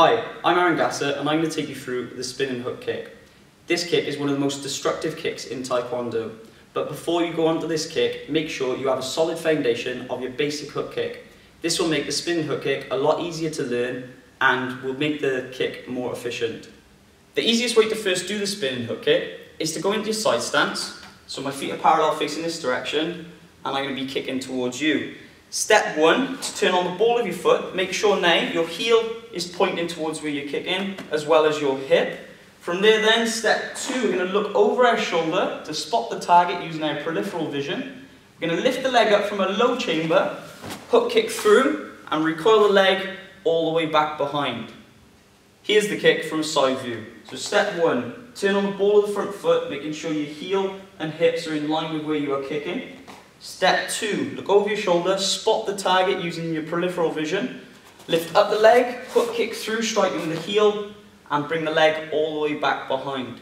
Hi, I'm Aaron Gasser and I'm going to take you through the spin and hook kick. This kick is one of the most destructive kicks in Taekwondo, but before you go on to this kick, make sure you have a solid foundation of your basic hook kick. This will make the spin and hook kick a lot easier to learn and will make the kick more efficient. The easiest way to first do the spin and hook kick is to go into your side stance, so my feet are parallel facing this direction and I'm going to be kicking towards you. Step one, to turn on the ball of your foot, make sure now your heel is pointing towards where you're kicking, as well as your hip. From there then, step two, we're going to look over our shoulder to spot the target using our peripheral vision. We're going to lift the leg up from a low chamber, hook kick through, and recoil the leg all the way back behind. Here's the kick from side view. So step one, turn on the ball of the front foot, making sure your heel and hips are in line with where you are kicking. Step two, look over your shoulder, spot the target using your peripheral vision, lift up the leg, hook kick through, striking with the heel, and bring the leg all the way back behind.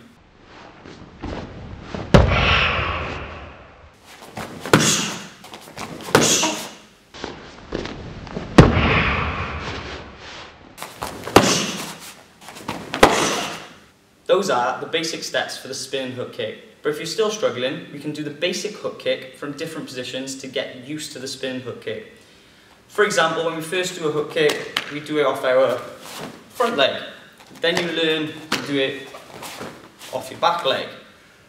Those are the basic steps for the spin hook kick, but if you're still struggling, we can do the basic hook kick from different positions to get used to the spin hook kick. For example, when we first do a hook kick, we do it off our front leg. Then you learn to do it off your back leg.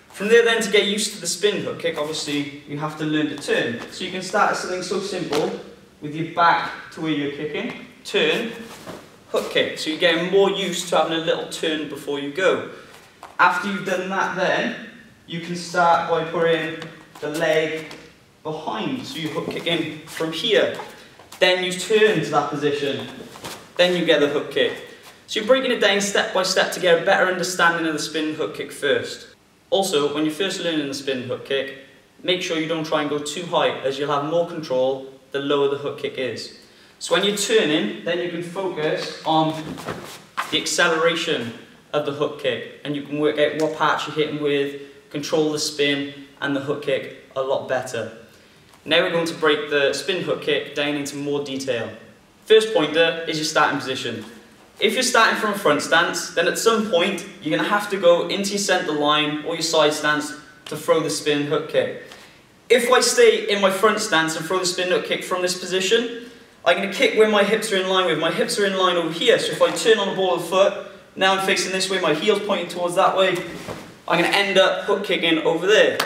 From there then, to get used to the spin hook kick, obviously you have to learn to turn. So you can start at something so simple, with your back to where you're kicking, turn, hook kick. So you're getting more used to having a little turn before you go. After you've done that then, you can start by putting the leg behind. So you hook kick in from here. Then you turn to that position. Then you get the hook kick. So you're breaking it down step by step to get a better understanding of the spin hook kick first. Also, when you're first learning the spin hook kick, make sure you don't try and go too high, as you'll have more control the lower the hook kick is. So when you're turning, then you can focus on the acceleration of the hook kick, and you can work out what parts you're hitting with, control the spin and the hook kick a lot better. Now we're going to break the spin hook kick down into more detail. First pointer is your starting position. If you're starting from a front stance, then at some point you're going to have to go into your centre line or your side stance to throw the spin hook kick. If I stay in my front stance and throw the spin hook kick from this position, I'm going to kick where my hips are in line with. My hips are in line over here, so if I turn on the ball of the foot, now I'm facing this way, my heel's pointing towards that way, I'm going to end up hook kicking over there.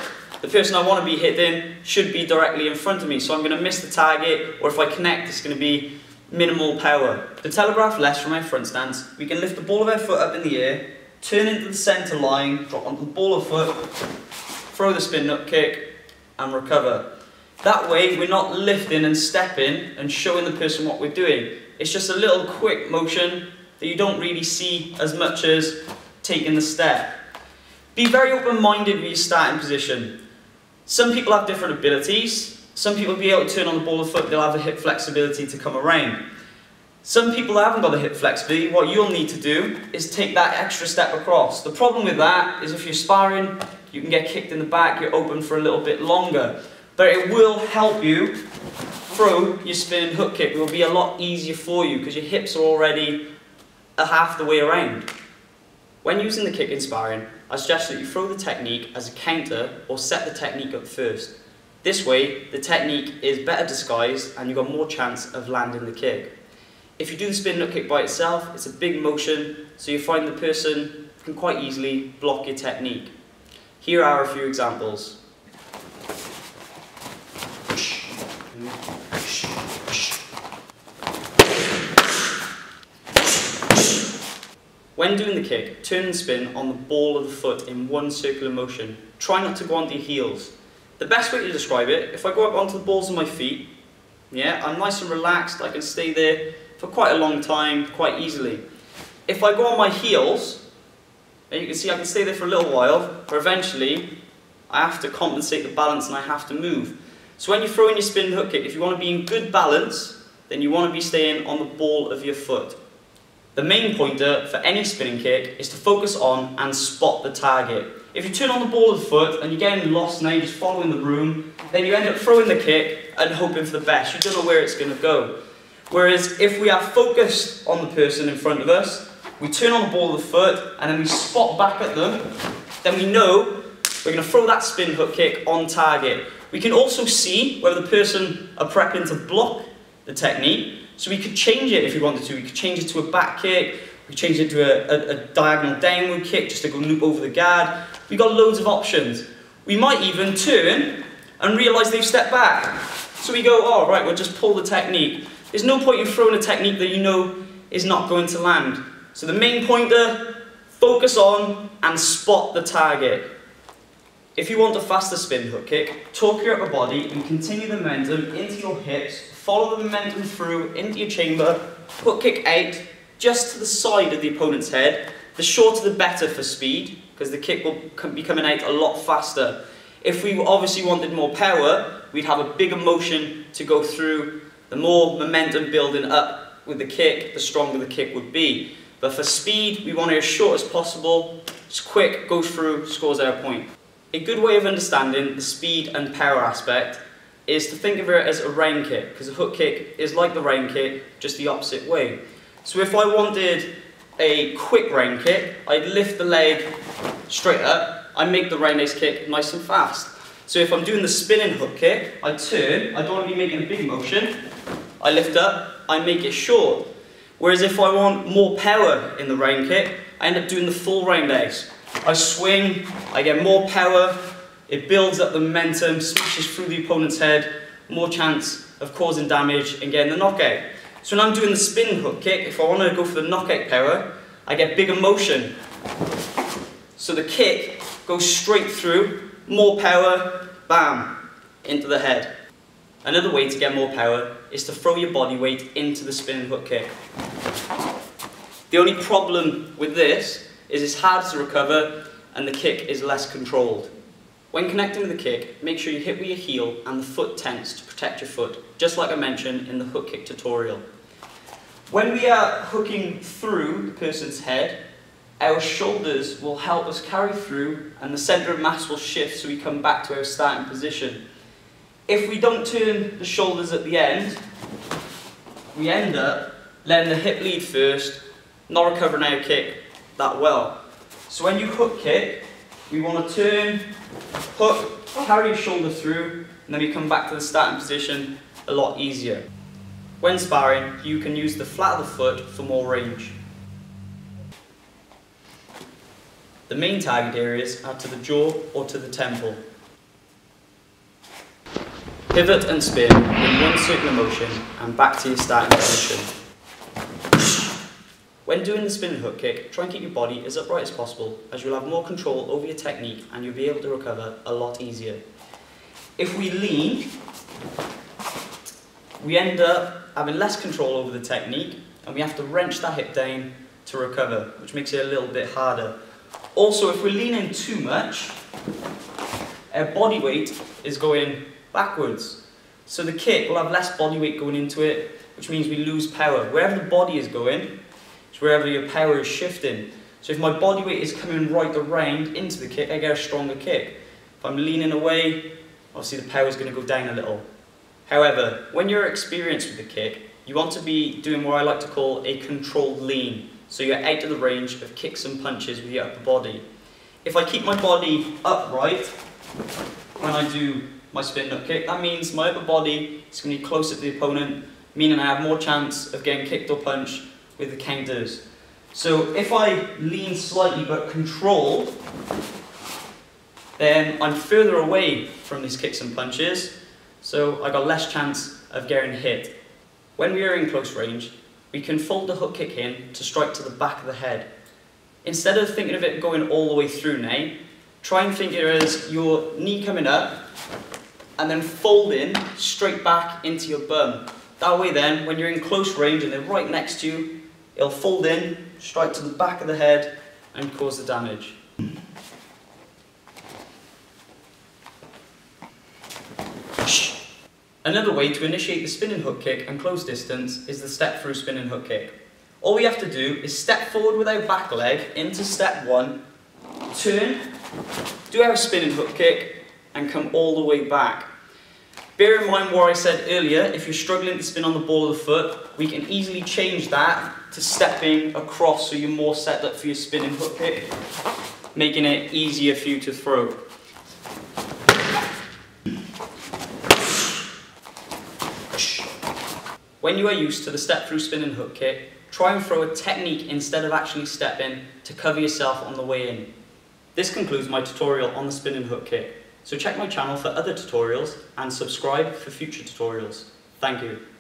The person I want to be hitting should be directly in front of me, so I'm going to miss the target, or if I connect, it's going to be minimal power. To telegraph less from our front stance, we can lift the ball of our foot up in the air, turn into the centre line, drop onto the ball of foot, throw the spin hook kick, and recover. That way, we're not lifting and stepping and showing the person what we're doing. It's just a little quick motion that you don't really see as much as taking the step. Be very open-minded with your starting position. Some people have different abilities. Some people will be able to turn on the ball of foot, they'll have the hip flexibility to come around. Some people haven't got the hip flexibility. What you'll need to do is take that extra step across. The problem with that is if you're sparring, you can get kicked in the back, you're open for a little bit longer. But it will help you throw your spin hook kick. It will be a lot easier for you because your hips are already half the way around. When using the kick in sparring, I suggest that you throw the technique as a counter or set the technique up first. This way, the technique is better disguised and you've got more chance of landing the kick. If you do the spin hook kick by itself, it's a big motion, so you find the person can quite easily block your technique. Here are a few examples. When doing the kick, turn and spin on the ball of the foot in one circular motion. Try not to go onto your heels. The best way to describe it, if I go up onto the balls of my feet, yeah, I'm nice and relaxed, I can stay there for quite a long time, quite easily. If I go on my heels, and you can see I can stay there for a little while, but eventually I have to compensate the balance and I have to move. So when you throw in your spin hook kick, if you want to be in good balance, then you want to be staying on the ball of your foot. The main pointer for any spinning kick is to focus on and spot the target. If you turn on the ball of the foot and you're getting lost now, you're just following the room, then you end up throwing the kick and hoping for the best. You don't know where it's going to go. Whereas if we are focused on the person in front of us, we turn on the ball of the foot and then we spot back at them, then we know we're going to throw that spin hook kick on target. We can also see whether the person are prepping to block the technique, so we could change it if we wanted to. We could change it to a back kick, we could change it to a diagonal downward kick just to go loop over the guard. We've got loads of options. We might even turn and realise they've stepped back. So we go, oh right, we'll just pull the technique. There's no point in throwing a technique that you know is not going to land. So the main pointer, focus on and spot the target. If you want a faster spin hook kick, torque your upper body and continue the momentum into your hips, follow the momentum through into your chamber, hook kick out, just to the side of the opponent's head. The shorter the better for speed, because the kick will be coming out a lot faster. If we obviously wanted more power, we'd have a bigger motion to go through. The more momentum building up with the kick, the stronger the kick would be. But for speed, we want it as short as possible, it's quick, goes through, scores out a point. A good way of understanding the speed and power aspect is to think of it as a round kick, because a hook kick is like the round kick, just the opposite way. So if I wanted a quick round kick, I'd lift the leg straight up, I'd make the roundhouse kick nice and fast. So if I'm doing the spinning hook kick, I turn, I don't want to be making a big motion, I lift up, I make it short. Whereas if I want more power in the round kick, I end up doing the full roundhouse. I swing, I get more power, it builds up the momentum, smashes through the opponent's head, more chance of causing damage and getting the knockout. So when I'm doing the spin hook kick, if I want to go for the knockout power, I get bigger motion. So the kick goes straight through, more power, bam, into the head. Another way to get more power is to throw your body weight into the spin hook kick. The only problem with this is it's hard to recover and the kick is less controlled. When connecting with the kick, make sure you hit with your heel and the foot tense to protect your foot, just like I mentioned in the hook kick tutorial. When we are hooking through the person's head, our shoulders will help us carry through and the centre of mass will shift so we come back to our starting position. If we don't turn the shoulders at the end, we end up letting the hip lead first, not recovering our kick that well. So when you hook kick, we want to turn, hook, carry your shoulder through, and then we come back to the starting position a lot easier. When sparring, you can use the flat of the foot for more range. The main target areas are to the jaw or to the temple. Pivot and spin in one circular motion and back to your starting position. When doing the spin hook kick, try and keep your body as upright as possible, as you'll have more control over your technique and you'll be able to recover a lot easier. If we lean, we end up having less control over the technique and we have to wrench that hip down to recover, which makes it a little bit harder. Also, if we're leaning too much, our body weight is going backwards. So the kick will have less body weight going into it, which means we lose power. Wherever the body is going, it's wherever your power is shifting. So if my body weight is coming right around into the kick, I get a stronger kick. If I'm leaning away, obviously the power is going to go down a little. However, when you're experienced with the kick, you want to be doing what I like to call a controlled lean. So you're out of the range of kicks and punches with your upper body. If I keep my body upright when I do my spin hook kick, that means my upper body is going to be closer to the opponent, meaning I have more chance of getting kicked or punched with the counters. So if I lean slightly but controlled, then I'm further away from these kicks and punches, so I got less chance of getting hit. When we are in close range, we can fold the hook kick in to strike to the back of the head. Instead of thinking of it going all the way through now, try and think of it as your knee coming up and then folding straight back into your bum. That way then, when you're in close range and they're right next to you, it'll fold in, strike to the back of the head and cause the damage. Another way to initiate the spinning hook kick and close distance is the step through spinning hook kick. All we have to do is step forward with our back leg into step one, turn, do our spinning hook kick and come all the way back. Bear in mind what I said earlier, if you're struggling to spin on the ball of the foot, we can easily change that to stepping across so you're more set up for your spinning hook kick, making it easier for you to throw. When you are used to the step through spinning hook kick, try and throw a technique instead of actually stepping to cover yourself on the way in. This concludes my tutorial on the spinning hook kick. So check my channel for other tutorials and subscribe for future tutorials. Thank you.